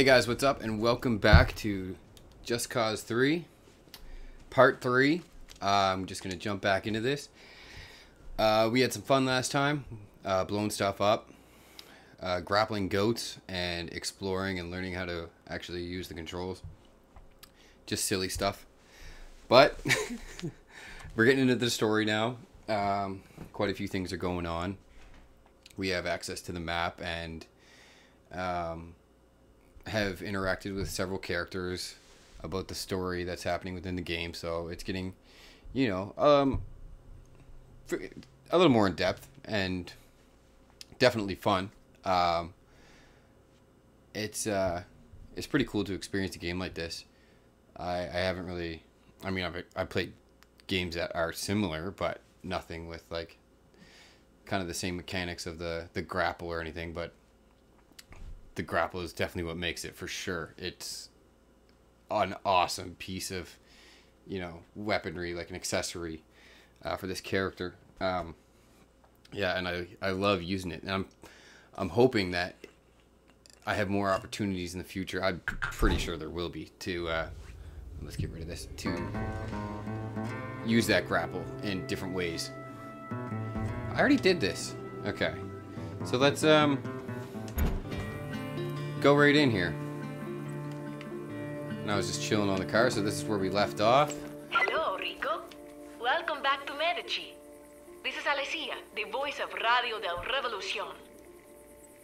Hey guys, what's up, and welcome back to Just Cause 3, Part 3. I'm just going to jump back into this. We had some fun last time, blowing stuff up, grappling goats, and exploring and learning how to actually use the controls. Just silly stuff. But we're getting into the story now. Quite a few things are going on. We have access to the map and have interacted with several characters about the story that's happening within the game, so it's getting, you know, a little more in depth and definitely fun. It's pretty cool to experience a game like this. I haven't really, I mean, I've played games that are similar, but nothing with like kind of the same mechanics of the grapple or anything, but the grapple is definitely what makes it, for sure. It's an awesome piece of, you know, weaponry, like an accessory for this character. Yeah, and I love using it, and I'm hoping that I have more opportunities in the future. I'm pretty sure there will be, to let's get rid of this, to use that grapple in different ways. I already did this. Okay, so let's go right in here. And I was just chilling on the car, so this is where we left off. Hello, Rico. Welcome back to Medici. This is Alessia, the voice of Radio del Revolucion.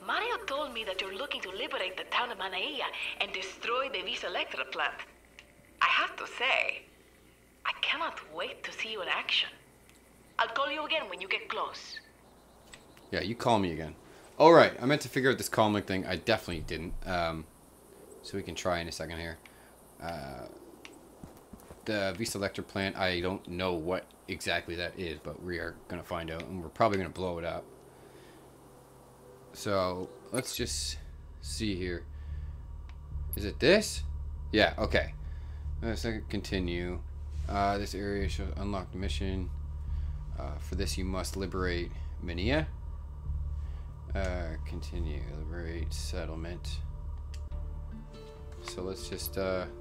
Mario told me that you're looking to liberate the town of Manailla and destroy the Visa Electra plant. I have to say, I cannot wait to see you in action. I'll call you again when you get close. Yeah, you call me again. Alright, I meant to figure out this comlink thing. I definitely didn't. So we can try in a second here. The Visa Electra plant, I don't know what exactly that is, but we are going to find out, and we're probably going to blow it up. So, let's just see here. Is it this? Yeah, okay. Let's continue. This area should unlock the mission. For this, you must liberate Minia. Continue, liberate settlement. So let's just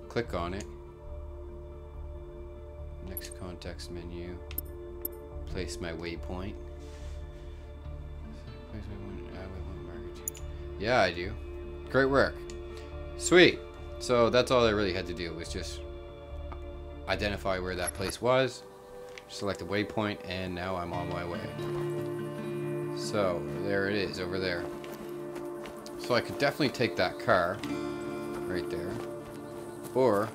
click on it. Next context menu. Place my waypoint. Yeah, I do. Great work. Sweet. So that's all I really had to do, was just identify where that place was, select the waypoint, and now I'm on my way. So there it is over there. So I could definitely take that car right there, or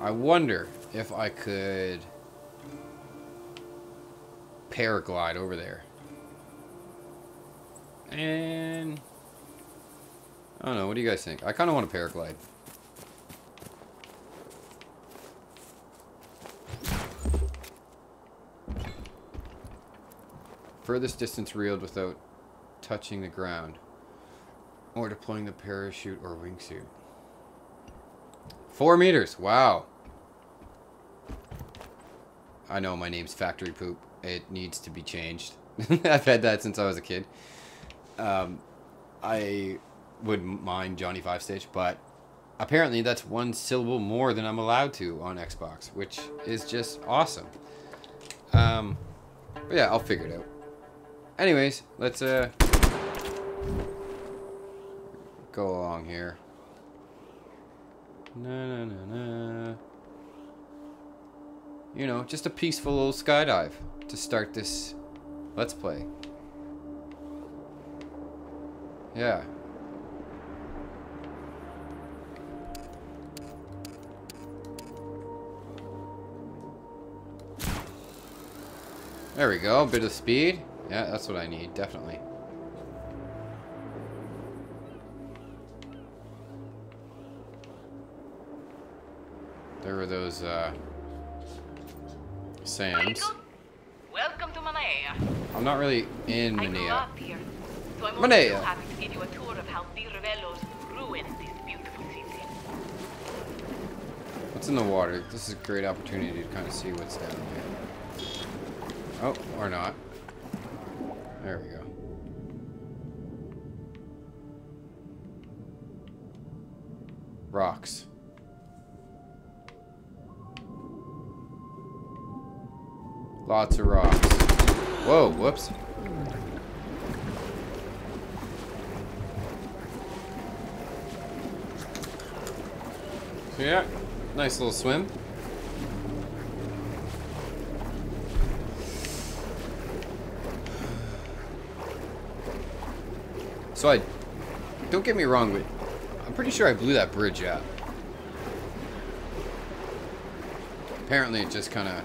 I wonder if I could paraglide over there. And I don't know, what do you guys think? I kind of want to paraglide. Furthest distance reeled without touching the ground, or deploying the parachute or wingsuit. 4 meters. Wow. I know, my name's Factory Poop. It needs to be changed. I've had that since I was a kid. I wouldn't mind Johnny Five Stitch, but apparently that's one syllable more than I'm allowed to on Xbox, which is just awesome. But yeah, I'll figure it out. Anyways, let's go along here. Na na na na. You know, just a peaceful little skydive to start this Let's Play. Yeah. There we go, a bit of speed. Yeah, that's what I need, definitely. There were those, Sam's. Welcome to Manailla. I'm not really in Manailla. So I'm also happy to give you a tour of how the Revellos ruined this beautiful city. What's in the water? This is a great opportunity to kind of see what's down here. Oh, or not. There we go. Rocks. Lots of rocks. Whoa, whoops. So yeah, nice little swim. So I, don't get me wrong, but I'm pretty sure I blew that bridge out. Apparently it just kind of,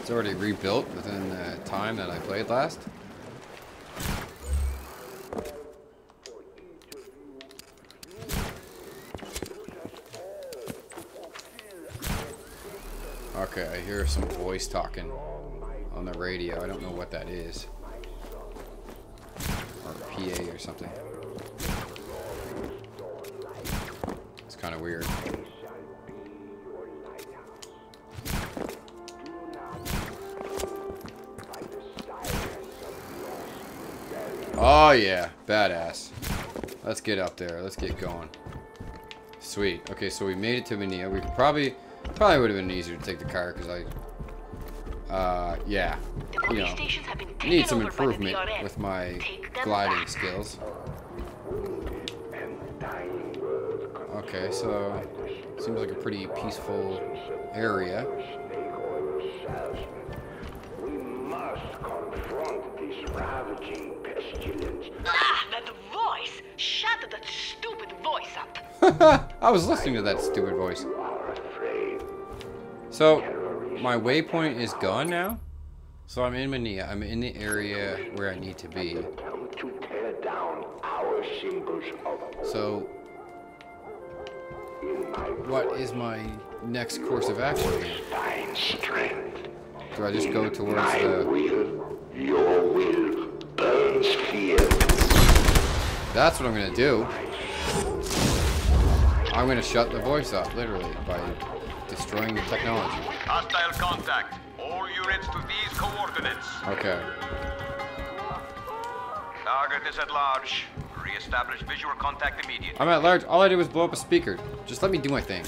it's already rebuilt within the time that I played last. Okay, I hear some voice talking on the radio. I don't know what that is. PA or something. It's kind of weird. Oh yeah, badass. Let's get up there. Let's get going. Sweet. Okay, so we made it to Minia. We probably would have been easier to take the car because I, yeah. You know, I need some improvement with my gliding skills. Okay, so seems like a pretty peaceful area. Ah, that voice! Shut that stupid voice up! I was listening to that stupid voice. So, my waypoint is gone now? So I'm in Mania. I'm in the area where I need to be. So, what is my next course of action here? Do I just go towards the... Your will burns fear. That's what I'm going to do. I'm going to shut the voice up, literally, by destroying the technology. Hostile contact. All units to these coordinates. Okay. Target is at large. Re-establish visual contact immediately. I'm at large. All I did was blow up a speaker. Just let me do my thing.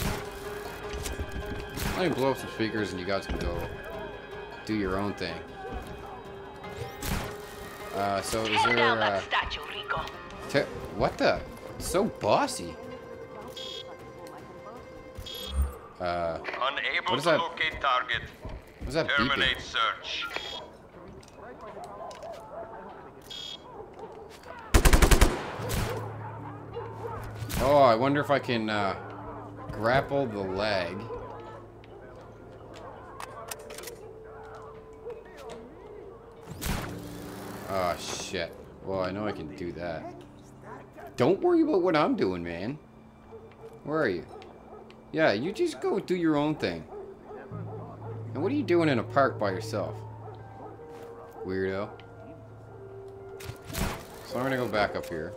Let me blow up some speakers and you guys can go do your own thing. So is there what the? It's so bossy. Unable to locate target. What's that beeping? Terminate search. Oh, I wonder if I can grapple the leg. Oh, shit. Well, I know I can do that. Don't worry about what I'm doing, man. Where are you? Yeah, you just go do your own thing. And what are you doing in a park by yourself? Weirdo. So I'm gonna go back up here.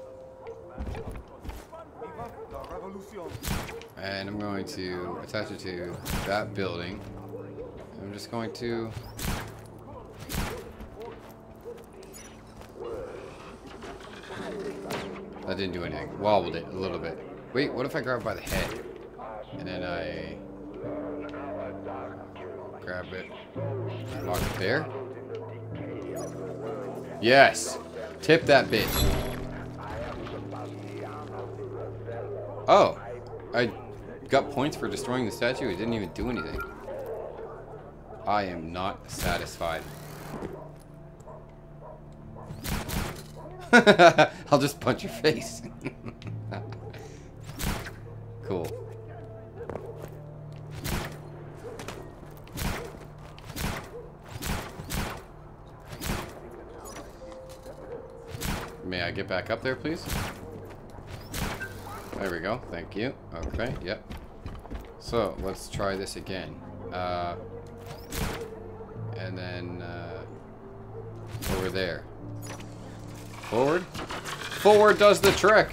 And I'm going to attach it to that building. I'm just going to... That didn't do anything. Wobbled it a little bit. Wait, what if I grab it by the head? And then I... grab it. Lock it there. Yes! Tip that bitch. Oh! I got points for destroying the statue. It didn't even do anything. I am not satisfied. I'll just punch your face. Cool. May I get back up there, please? There we go. Thank you. Okay, yep. So, let's try this again. And then, over there. Forward. Forward does the trick!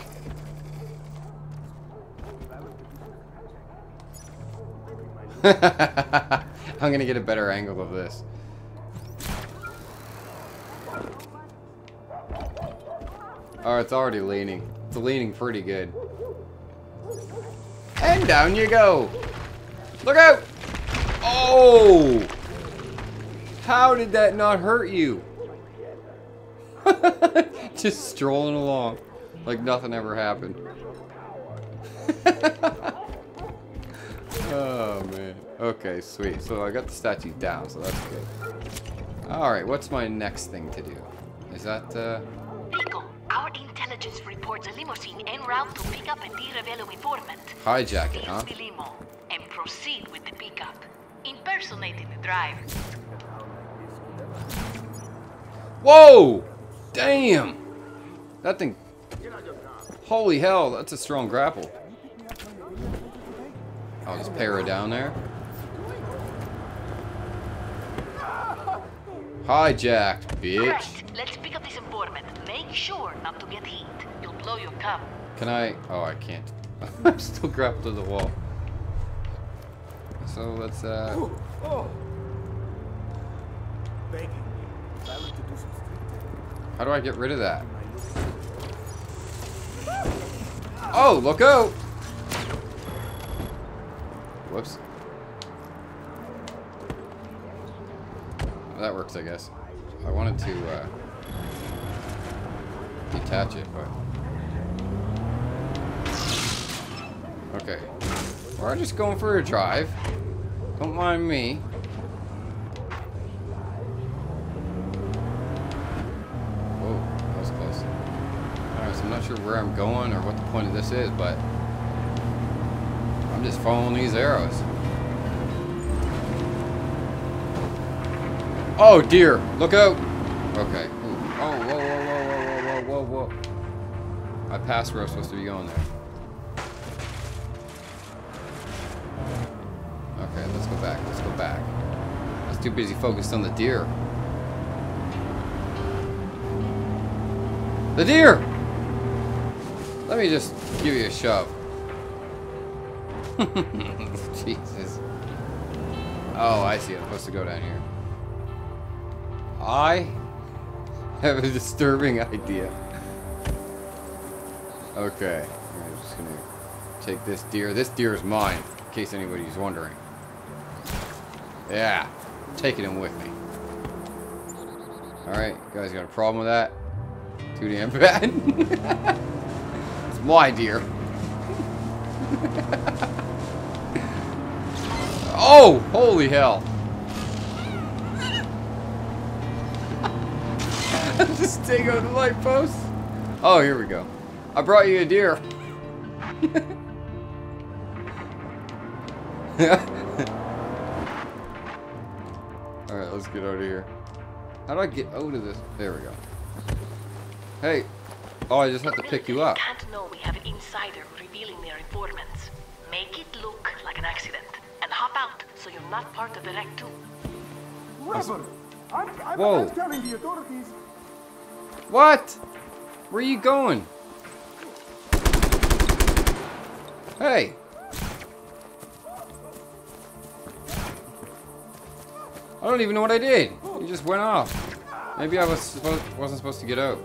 I'm gonna get a better angle of this. Oh, it's already leaning. It's leaning pretty good. And down you go. Look out! Oh! How did that not hurt you? Just strolling along like nothing ever happened. Oh, man. Okay, sweet. So I got the statue down, so that's good. Alright, what's my next thing to do? Is that, Rico, our intelligence reports a limousine en route to pick up a D-Revello informant. Hijack it, huh? Seize the limo and proceed with the pickup, impersonating the driver. Whoa! Damn! That thing... Holy hell, that's a strong grapple. I'll just para down there. Hijacked, bitch. Correct. Let's pick up this informant. Make sure not to get hit. You'll blow your cover. Can I? Oh, I can't. I'm still grappled to the wall. So let's How do I get rid of that? Oh, look out! Whoops. Well, that works, I guess. I wanted to detach it, but okay. We're just going for a drive. Don't mind me. Where I'm going or what the point of this is, but I'm just following these arrows. Oh dear, look out. Okay. Ooh. Oh, whoa, whoa, whoa, whoa, whoa, whoa, whoa. I passed where I was supposed to be going there. Okay, let's go back, let's go back. I was too busy focused on the deer. The deer! Let me just give you a shove. Jesus. Oh, I see. I'm supposed to go down here. I have a disturbing idea. Okay. I'm just going to take this deer. This deer is mine, in case anybody's wondering. Yeah. I'm taking him with me. Alright. You guys got a problem with that? Too damn bad. My dear. Oh, holy hell. This thing on the light post. Oh, here we go. I brought you a deer. Alright, let's get out of here. How do I get out of this? There we go. Hey. Oh, I just have to pick you up. Can't know we have an insider revealing their informants. Make it look like an accident and hop out so you're not part of the wreck too. Whoa! What? Where are you going? Hey! I don't even know what I did. You just went off. Maybe I wasn't supposed to get out.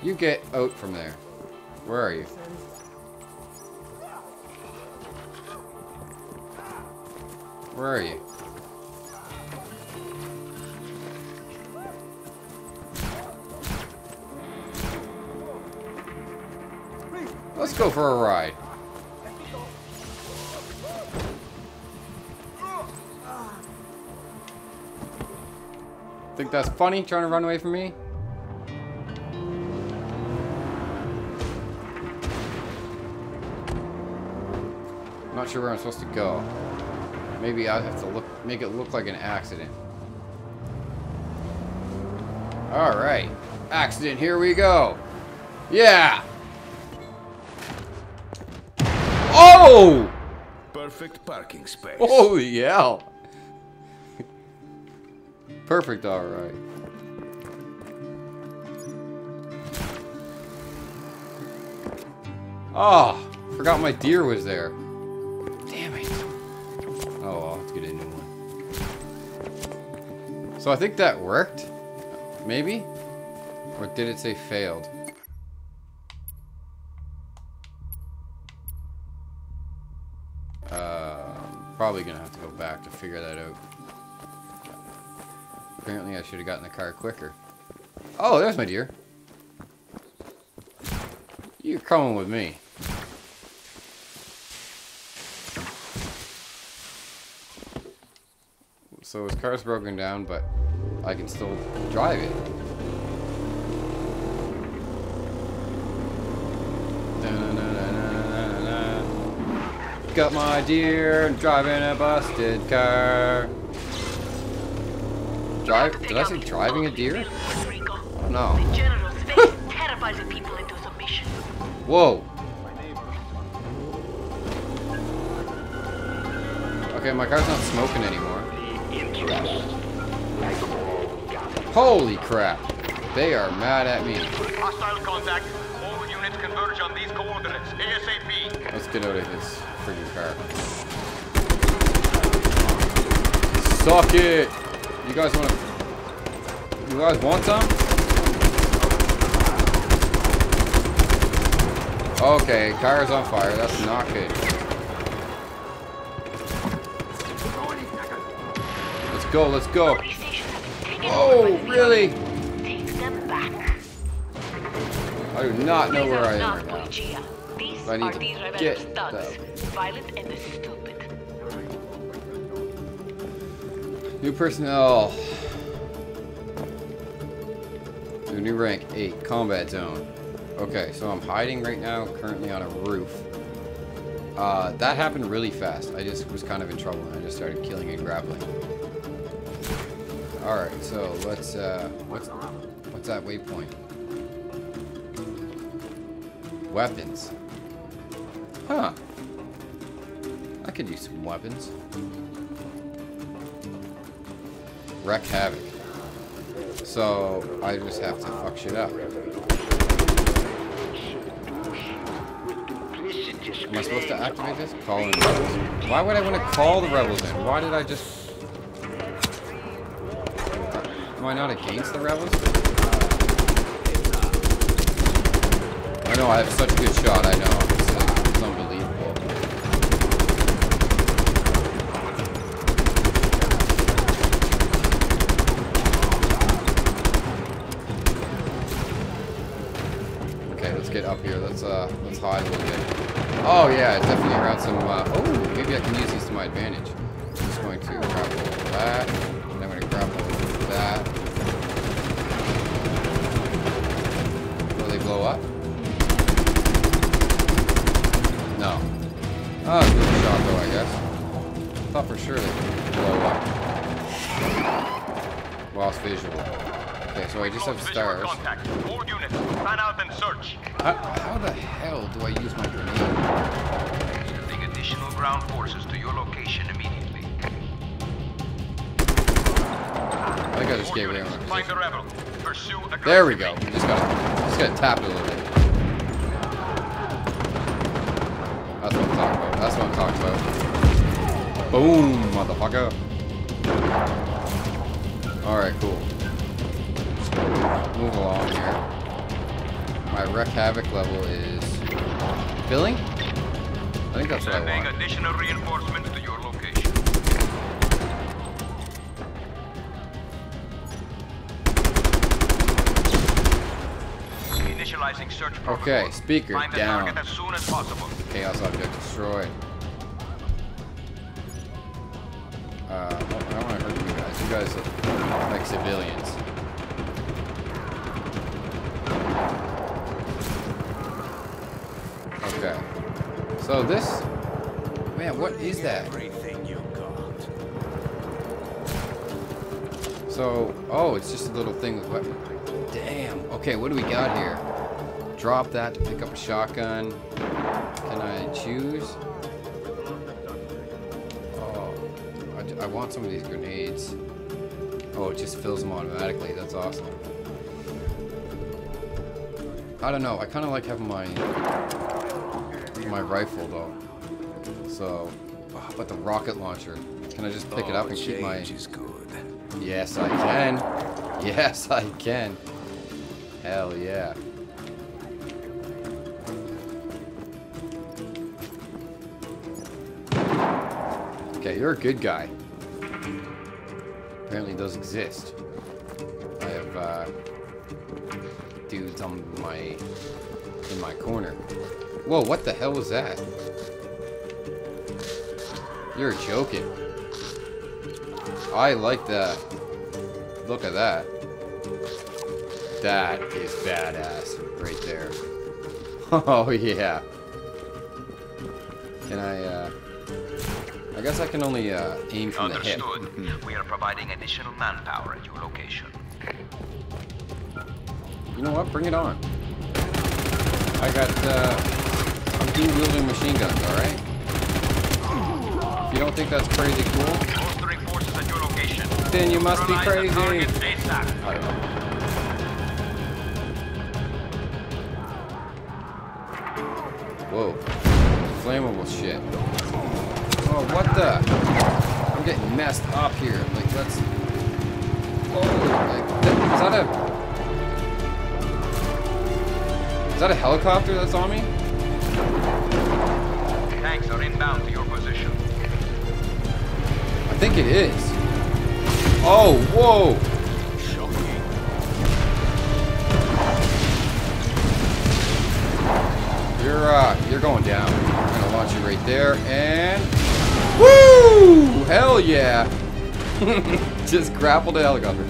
You get out from there. Where are you? Where are you? Let's go for a ride. Think that's funny, trying to run away from me? Not sure where I'm supposed to go. Maybe I have to look, make it look like an accident. All right, accident. Here we go. Yeah. Oh! Perfect parking space. Holy hell! Perfect. All right. Oh, forgot my deer was there. Damn it. Oh, I'll have to get a new one. So I think that worked. Maybe? Or did it say failed? Probably gonna have to go back to figure that out. Apparently I should have gotten the car quicker. Oh, there's my deer. You're coming with me. So his car's broken down, but I can still drive it. Got my deer and driving a busted car. Did I say driving a deer? No. Whoa. Okay, my car's not smoking anymore. Holy crap. They are mad at me. Hostile contact. All units converge on these coordinates. ASAP. Let's get out of this freaking car. Suck it. You guys want to... You guys want some? Okay, car is on fire. That's not good. Let's go, let's go. Oh, really? I do not know where I am right now. I need to get that. New personnel. New rank 8, combat zone. Okay, so I'm hiding right now, currently on a roof. That happened really fast. I just was kind of in trouble and I just started killing and grappling. Alright, so let's, what's that waypoint? Weapons. Huh. I could use some weapons. Wreck havoc. So I just have to fuck shit up. Am I supposed to activate this? Call in rebels. Why would I want to call the rebels in? Why did I just... Am I not against the rebels? I know, I have such a good shot, I know. It's unbelievable. Up here, let's hide a little bit. Oh yeah, definitely around some. Oh, maybe I can use these to my advantage. I'm just going to grapple that, and I'm going to grapple that. Will they blow up? No. Oh, good shot though, I guess. I thought for sure they would blow up. Lost visual. Okay, so I just have stars. How the hell do I use my grenade? Sending additional ground forces to your location immediately. I think I just gave it away. There we go. We just gotta tap it a little bit. That's what I'm talking about. That's what I'm talking about. Boom, motherfucker. Alright, cool. Move along here. My wreck havoc level is filling. I think that's what I want. Sending additional reinforcements to your location. Initializing search protocol. Okay, speaker down. Find the target as soon as possible. Chaos object destroyed. I don't want to hurt you guys. You guys look like civilians. Okay. So this... Man, what is that? So... Oh, it's just a little thing with weapon. Damn. Okay, what do we got here? Drop that to pick up a shotgun. Can I choose? Oh. I want some of these grenades. Oh, it just fills them automatically. That's awesome. I don't know. I kind of like having my rifle though. So, but the rocket launcher. Can I just pick it up and keep my... Good. Yes, I can. Yes, I can. Hell yeah. Okay, you're a good guy. Apparently those exist. I have dudes on in my corner. Whoa, what the hell was that? You're joking. I like the look of that. That is badass right there. Oh yeah. Can I guess I can only aim from the hip. Understood. We are providing additional manpower at your location. You know what? Bring it on. I got I'm dual-wielding machine guns, alright? If you don't think that's crazy cool, then you must be crazy. I don't know. Whoa. Flammable shit. Oh, what the? I'm getting messed up here. Like, let's... Oh, like, Is that a helicopter that's on me? Tanks are inbound to your position. I think it is. Oh, whoa! You're going down. I'm gonna launch you right there, and woo! Hell yeah! Just grappled the helicopter.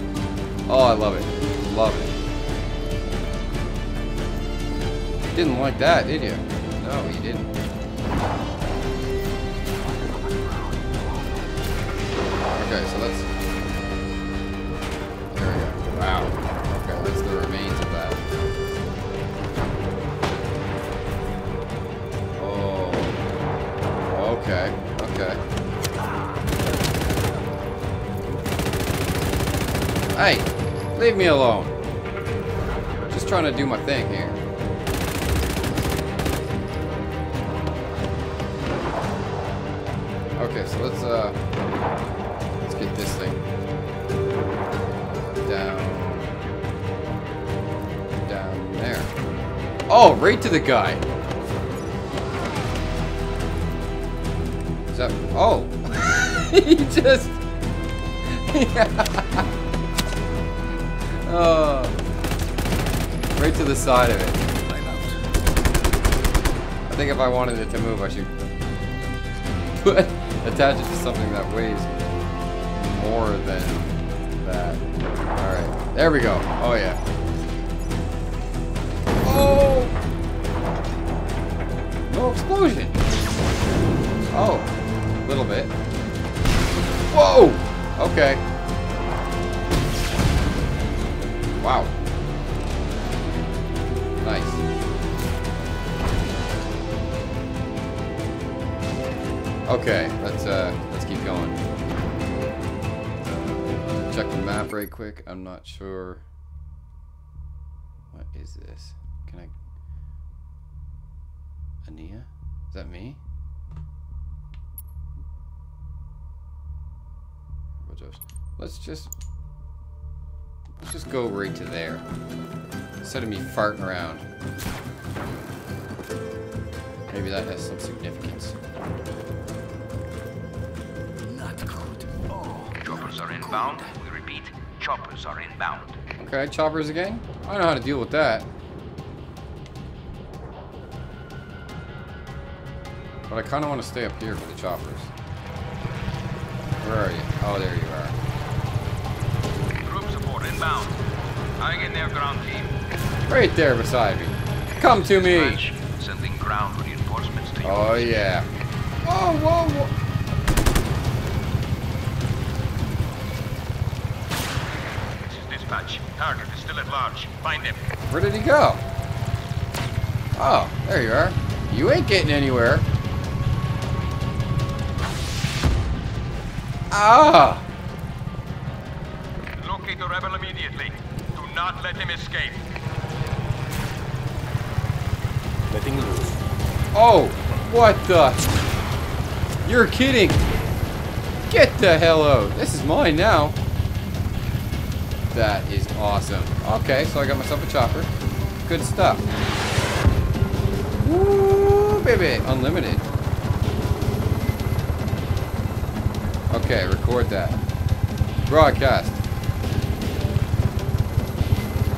Oh, I love it. Love it. Didn't like that, did you? No, you didn't. Okay, so let's... There we go. Wow. Okay, that's the remains of that. Oh. Okay. Okay. Hey! Leave me alone. Just trying to do my thing here. Okay, so let's get this thing down there. Oh, right to the guy. Is that? Oh, he just. Yeah. Oh, right to the side of it. I think if I wanted it to move, I should put. Attach it to something that weighs more than that. Alright, there we go. Oh, yeah. Oh! No explosion! Oh, a little bit. Whoa! Okay. Wow. Nice. Okay. Let's keep going. Check the map right quick. I'm not sure. What is this? Can I... Ania? Is that me? Let's just go right to there. Instead of me farting around. Maybe that has some significance. Choppers are inbound. We repeat, choppers are inbound. Okay, choppers again? I don't know how to deal with that. But I kind of want to stay up here for the choppers. Where are you? Oh, there you are. Group support inbound. I get their ground team. Right there beside me. Come to me. French, sending ground reinforcements to you. Oh, yeah. Whoa, whoa, whoa. Target is still at large. Find him. Where did he go? Oh, there you are. You ain't getting anywhere. Ah! Locate the rebel immediately. Do not let him escape. Letting loose. Oh, what the? You're kidding. Get the hell out. This is mine now. That is awesome. Okay, so I got myself a chopper. Good stuff. Woo, baby. Unlimited. Okay, record that. Broadcast.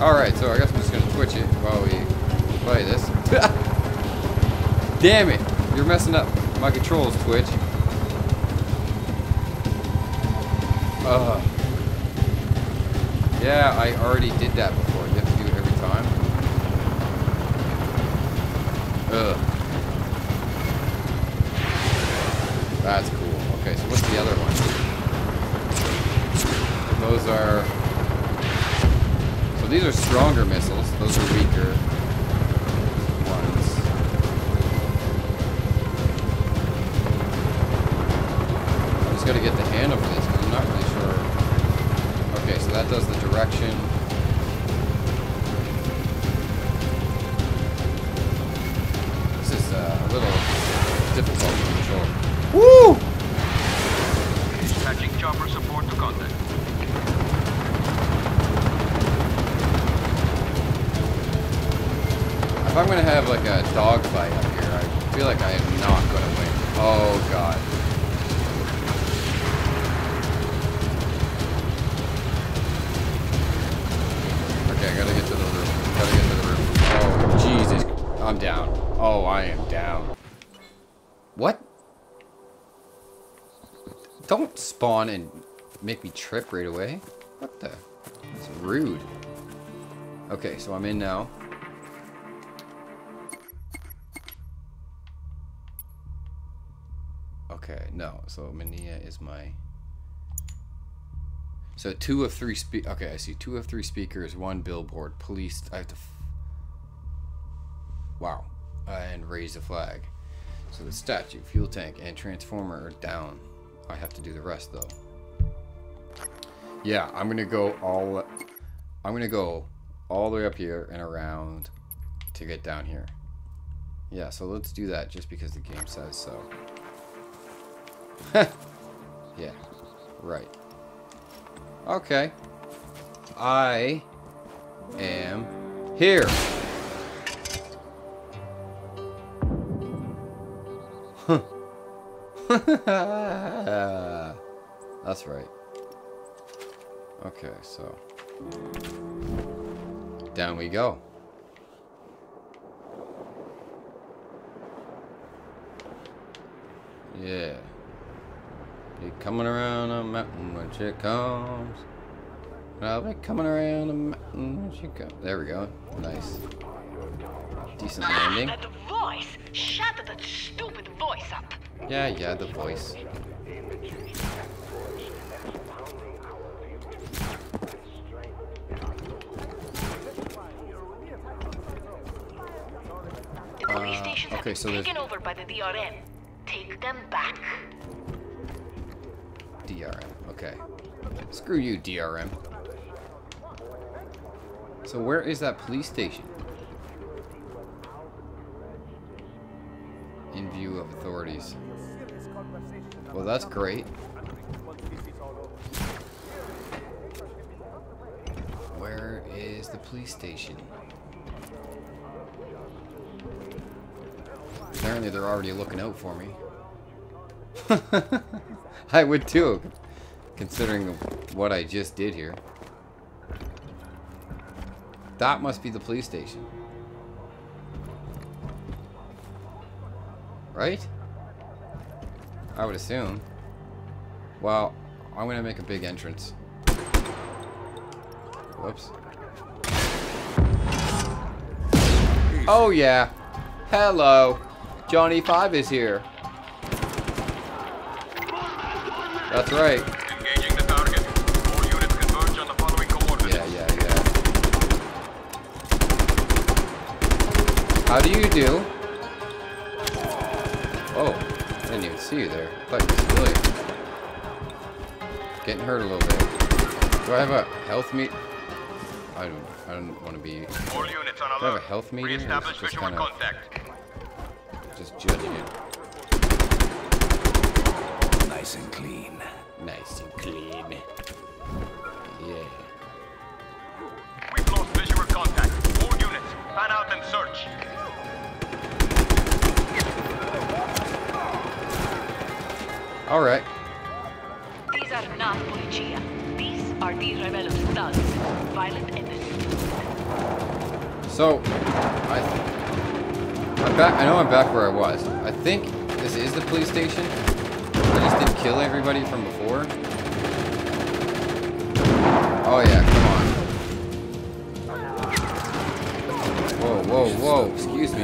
Alright, so I guess I'm just going to Twitch it while we play this. Damn it! You're messing up my controls, Twitch. Ugh. Yeah, I already did that before. You have to do it every time. Ugh. That's cool. Okay, so what's the other one? Those are... So these are stronger missiles. Those are weaker ones. I'm just gonna get the handle for this because I'm not really sure. Okay, so that does the direction. This is a little difficult to control. Woo! Dispatching chopper support to contact. If I'm gonna have like a dogfight up here, I feel like I am not gonna win. Oh god. Okay, I gotta get to the roof. Gotta get to the roof. Oh, Jesus. I'm down. Oh, I am down. What? Don't spawn and make me trip right away. What the? That's rude. Okay, so I'm in now. Okay, no. So Minia is my... So 2 of 3 speakers. Okay, I see 2 of 3 speakers, 1 billboard, police. I have to. Wow, and raise the flag. So the statue, fuel tank, and transformer are down. I have to do the rest though. Yeah, I'm gonna go all. I'm gonna go all the way up here and around to get down here. Yeah, so let's do that just because the game says so. Yeah, right. Okay, I am here. That's right. Okay, so down we go. Yeah. You're coming around a mountain when she comes. I'll be coming around a mountain when she comes. There we go. Nice. Decent landing. That voice. Shut that stupid voice up. Yeah, yeah, the voice. The police stations have been taken over by the DRM. Take them back. DRM, okay. Screw you, DRM. So where is that police station? In view of authorities. Well, that's great. Where is the police station? Apparently they're already looking out for me. I would too, considering what I just did here. That must be the police station. Right? I would assume. Well, I'm gonna make a big entrance. Whoops. Oh yeah. Hello. Johnny Five is here. That's right. Engaging the target. All units converge on the following coordinates. Yeah, yeah, yeah. How do you do? Oh, I didn't even see you there. I thought you were civilian. Getting hurt a little bit. Do I have a health meet? I don't want to be. All units on alert. Do I have a health meeting? Re-establish visual contact. Just judging it. Nice and clean. Nice and clean. Yeah. All right. These are not Policia. These are the rebel thugs, violent enemies. So, I'm back. I know I'm back where I was. I think this is the police station. I just did kill everybody from before. Oh yeah, come on. Whoa, whoa, whoa! Excuse me.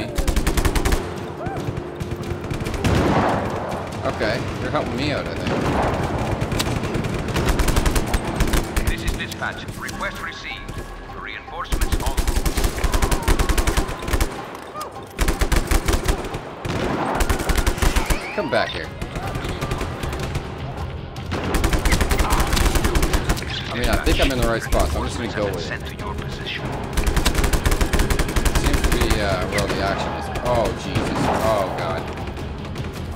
Okay, they're helping me out, I think. This is dispatch. Request received. The reinforcements on. Come back here. I mean, I think I'm in the right spot, so I'm just gonna go with it. Seems to be where all the action is. Oh Jesus! Oh God!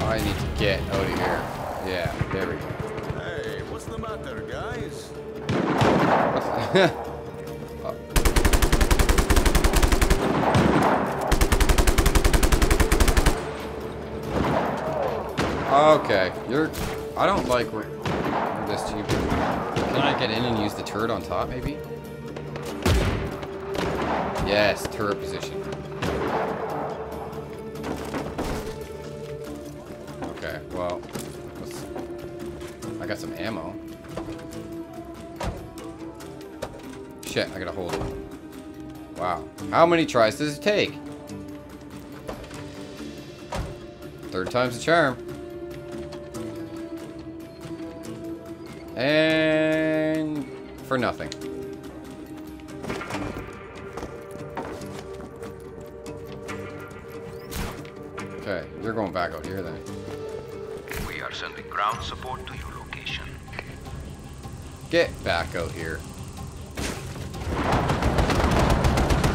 I need to get out of here. Yeah, there we go. Hey, what's the matter, guys? Oh. Okay, you're. I don't like this to you. Can I get in and use the turret on top, maybe? Yes, turret position. Well, I got some ammo. Shit, I gotta hold it. Wow. How many tries does it take? Third time's the charm. And for nothing. Okay, you're going back out here then. Sending ground support to your location. Get back out here.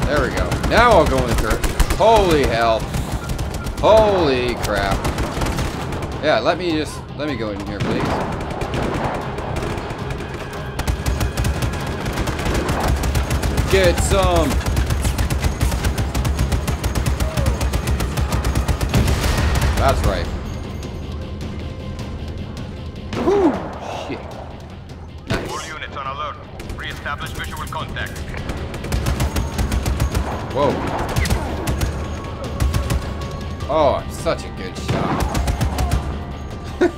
There we go. Now I'll go in the turret. Holy hell. Holy crap. Yeah, let me go in here, please. Get some. That's right. Establish visual contact. Whoa. Oh, such a good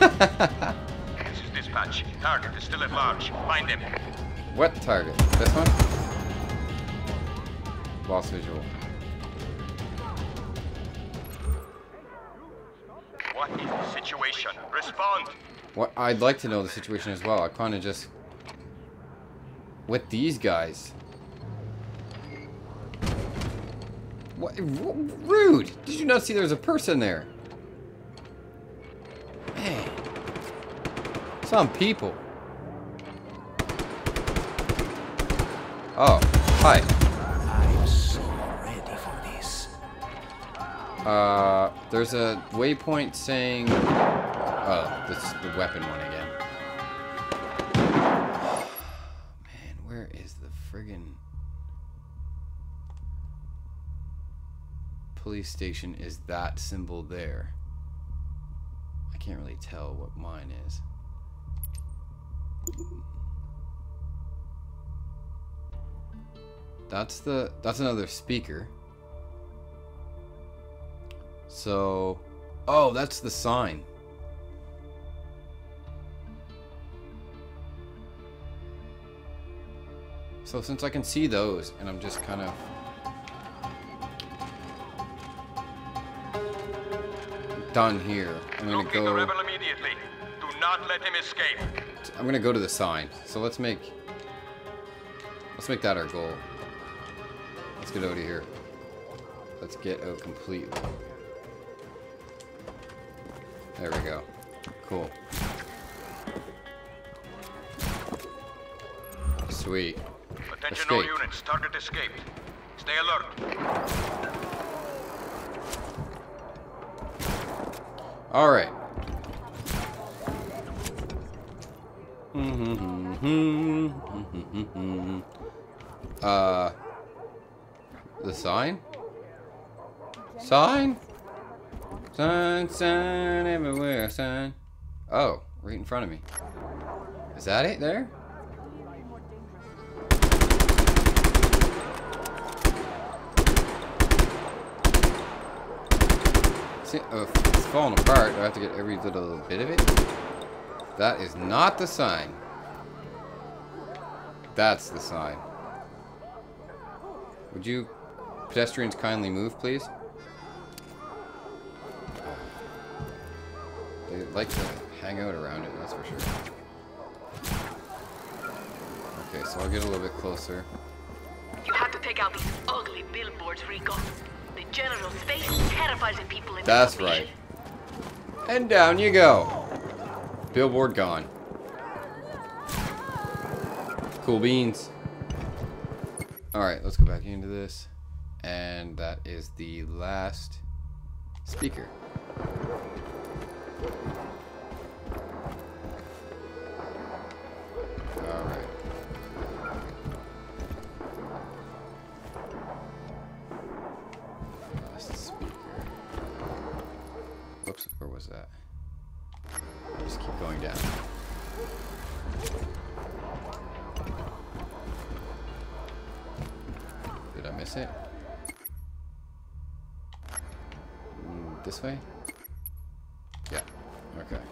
shot. This is dispatch. Target is still at large. Find him. What target? This one? Lost visual. What is the situation? Respond. What? I'd like to know the situation as well. I kind of just... With these guys. What? Rude! Did you not see there was a person there? Man. Some people. Oh, hi. I'm so ready for this. There's a waypoint saying... Oh, this is the weapon one again. Friggin' police station is that symbol there. I can't really tell what mine is. That's another speaker. So, oh, that's the sign. So since I can see those, and I'm just kind of... done here, I'm going to go... the rebel immediately. Do not let him escape. I'm going to go to the sign. So let's make that our goal. Let's get out of here. Let's get out completely. There we go. Cool. Sweet. Attention all units, target escaped. Stay alert. Alright. The sign? Sign? Sign, sign, everywhere, sign. Oh, right in front of me. Is that it there? See, oh, it's falling apart. Do I have to get every little bit of it? That is not the sign. That's the sign. Would you pedestrians kindly move, please? They like to hang out around it, that's for sure. Okay, so I'll get a little bit closer. You have to take out these ugly billboards, Rico. The general space terrifies the people in the That's right. And down you go. Billboard gone. Cool beans. Alright, let's go back into this. And that is the last speaker. Alright. Last speaker. Whoops, where was that? I'll just keep going down. Did I miss it? This way? Yeah. Okay.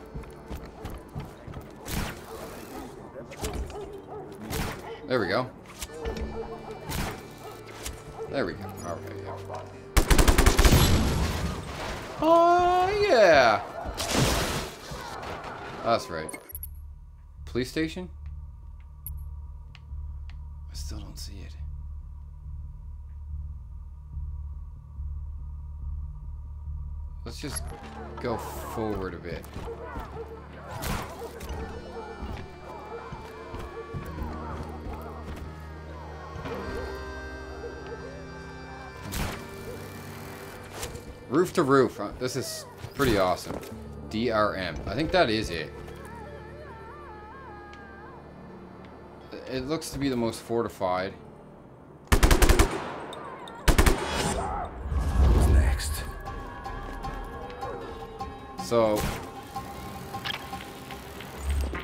There we go. There we go. Alright, yeah. Oh, yeah! That's right. Police station? I still don't see it. Let's just go forward a bit. Roof to roof. This is pretty awesome. DRM. I think that is it. It looks to be the most fortified. So,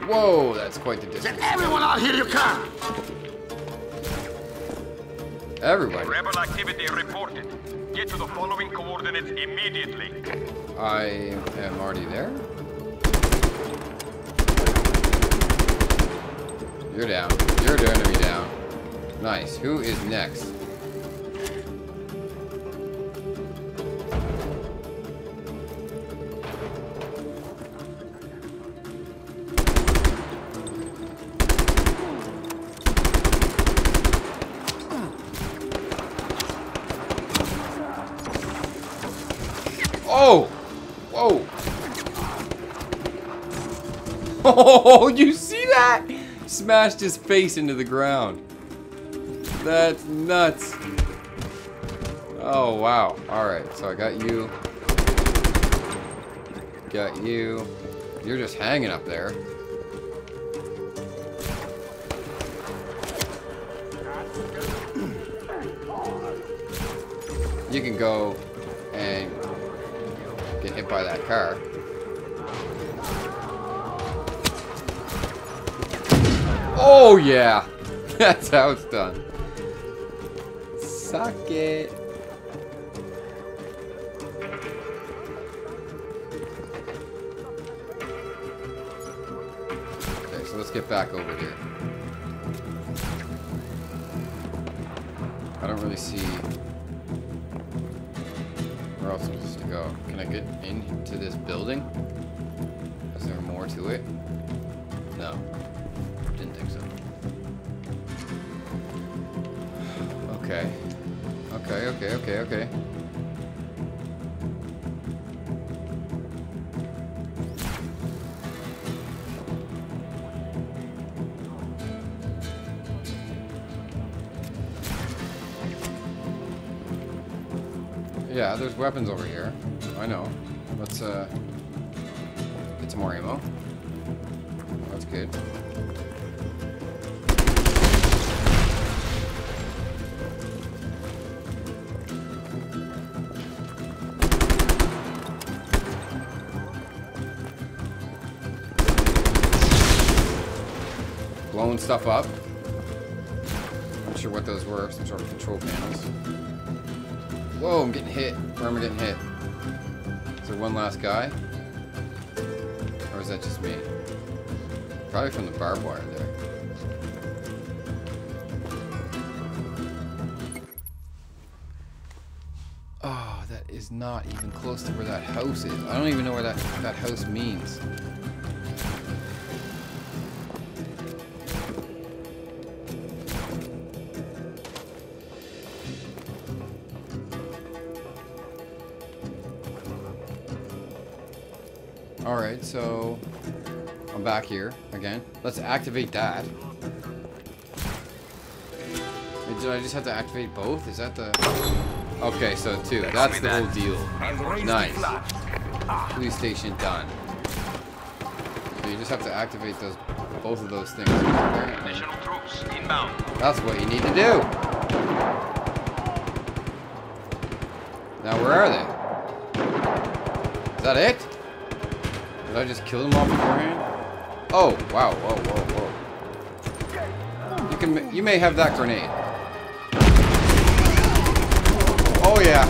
whoa, that's quite the distance. Let everyone out here, you can. Everybody. Rebel activity reported. Get to the following coordinates immediately. I am already there. You're down. You're going to be down. Nice. Who is next? Oh, you see that? Smashed his face into the ground. That's nuts. Oh, wow. Alright, so I got you. Got you. You're just hanging up there. You can go and get hit by that car. Oh, yeah. That's how it's done. Suck it. Okay, so let's get back over here. I don't really see where else I'm supposed to go. Can I get into this building? Is there more to it? No. Didn't think so. Okay. Okay. Yeah, there's weapons over here. I know. Let's get some more ammo. That's good. stuff up. Not sure what those were. Some sort of control panels. Whoa, I'm getting hit. Where am I getting hit? Is there one last guy? Or is that just me? Probably from the barbed wire there. Oh, that is not even close to where that house is. I don't even know where that house means. Alright, so I'm back here again. Let's activate that. Wait, did I just have to activate both? Is that the... Okay, so two. That's the whole deal. Nice. Police station done. So you just have to activate those, both of those things. Additional troops inbound. That's what you need to do. Now, where are they? Is that it? Did I just kill them all beforehand? Oh, wow, whoa, whoa, whoa. You may have that grenade. Oh, yeah.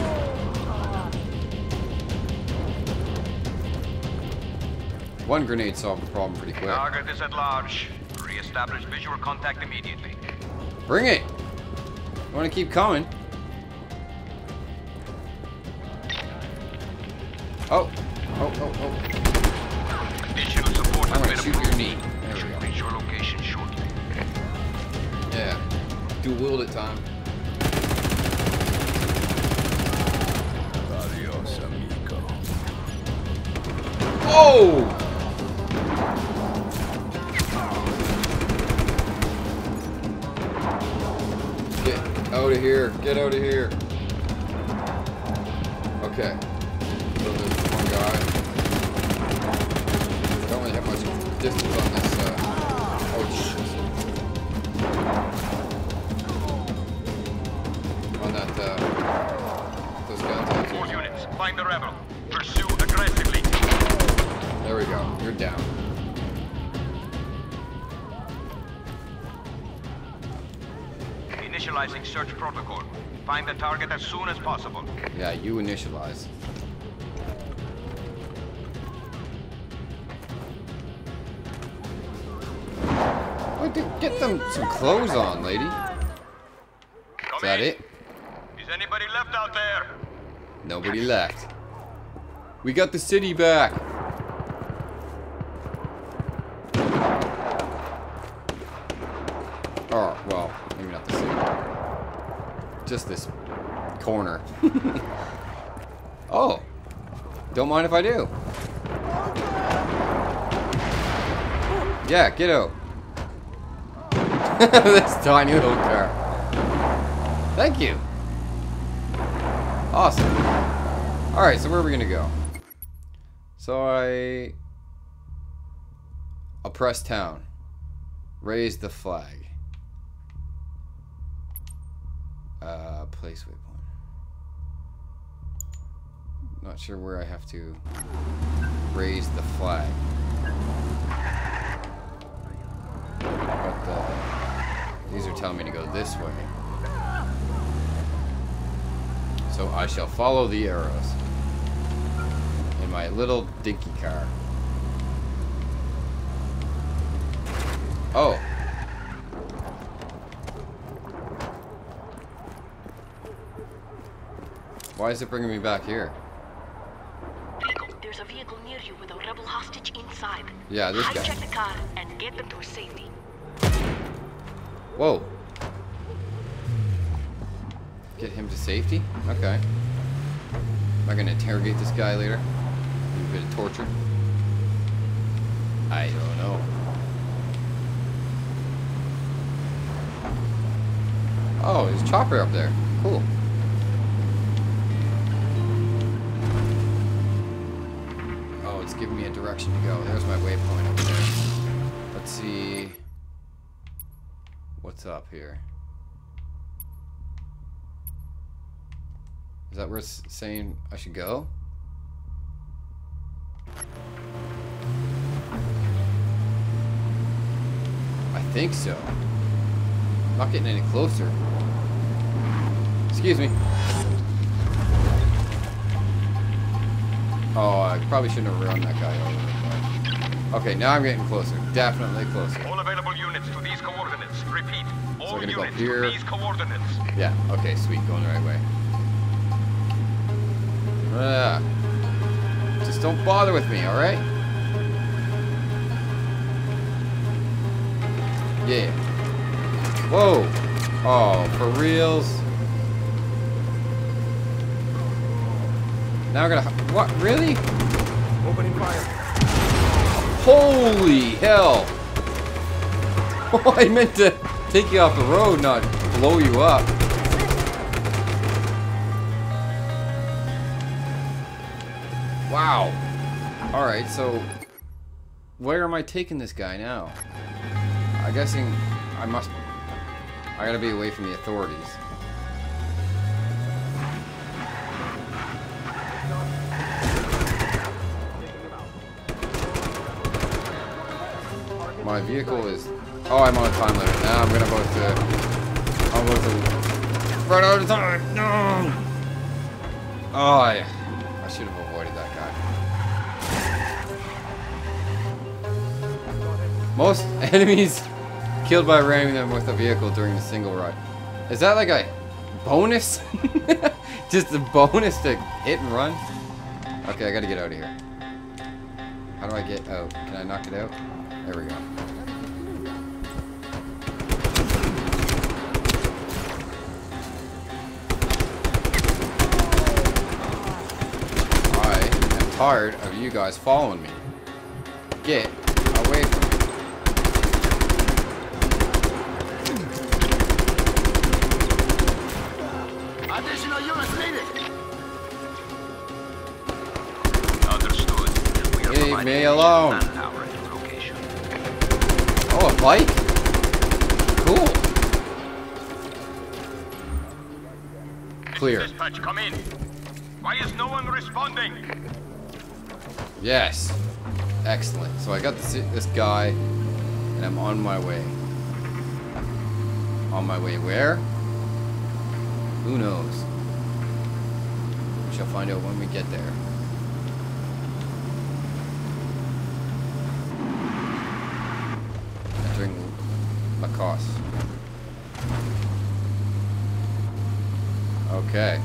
One grenade solved the problem pretty quick. Target is at large. Re-establish visual contact immediately. Bring it. I want to keep coming. Oh, oh, oh, oh. I'm gonna shoot your knee. There we go. Reach your location shortly. Yeah. Do wield it, Tom. Adios, amigo. Oh! Get out of here. Get out of here. Okay. So there's one guy. Distance on this, on that, those guns. Four units, find the rebel. Pursue aggressively. There we go, you're down. Initializing search protocol. Find the target as soon as possible. Yeah, you initialize. Get them some clothes on, lady. Is that it? Is anybody left out there? Nobody left. We got the city back. Oh, well, maybe not the city. Just this corner. Oh, don't mind if I do. Yeah, get out. This tiny little car. Thank you. Awesome. Alright, so where are we gonna go? So I... Oppress town. Raise the flag. Place waypoint. Not sure where I have to raise the flag. But these are telling me to go this way. So I shall follow the arrows in my little dinky car. Oh. Why is it bringing me back here? There's a vehicle near you with a rebel hostage inside. Yeah, this guy. Hijack the car and get them to safety. Whoa. Get him to safety? Okay. Am I going to interrogate this guy later? A bit of torture? I don't know. Oh, there's a chopper up there. Cool. Oh, it's giving me a direction to go. There's my waypoint over there. Let's see... What's up here? Is that worth saying I should go? I think so. Not getting any closer. Excuse me. Oh, I probably shouldn't have run that guy over. But... okay, now I'm getting closer. Definitely closer. All available units to these coordinates. Repeat. All units go here. To these coordinates. Yeah, okay, sweet. Going the right way. Just don't bother with me, alright? Yeah. Whoa. Oh, for reals? Now we're gonna... what? Really? Opening fire. Holy hell. Oh, I meant to take you off the road, not blow you up. Wow. Alright, so... where am I taking this guy now? I'm guessing I must... I gotta be away from the authorities. My vehicle is... oh, I'm on a time limit. Now I'm gonna about to... I'm about to... run out of time! No! Oh, I should have avoided that guy. Most enemies killed by ramming them with a vehicle during a single ride. Is that like a bonus? Just a bonus to hit and run? Okay, I gotta get out of here. How do I get out? Can I knock it out? There we go. I am tired of you guys following me. Get away from me. Additional units needed. Understood. Leave me alone. Oh, a bike? Cool. Clear. Dispatch, come in. Why is no one responding? Yes. Excellent. So I got this guy, and I'm on my way. On my way where? Who knows? We shall find out when we get there. Lacoste. Okay.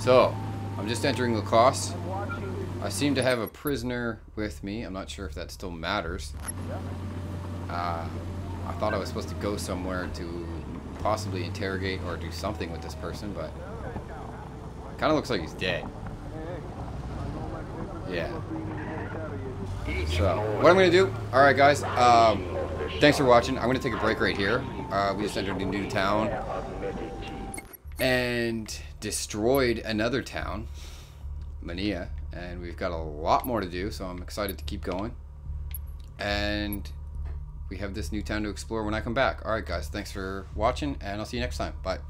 So, I'm just entering Lacoste. I seem to have a prisoner with me. I'm not sure if that still matters. I thought I was supposed to go somewhere to possibly interrogate or do something with this person, but kind of looks like he's dead. Yeah. So, what I'm going to do, alright guys, thanks for watching. I'm going to take a break right here. We just entered a new town and destroyed another town, Mania, and we've got a lot more to do, so I'm excited to keep going. And we have this new town to explore when I come back. Alright guys, thanks for watching, and I'll see you next time. Bye.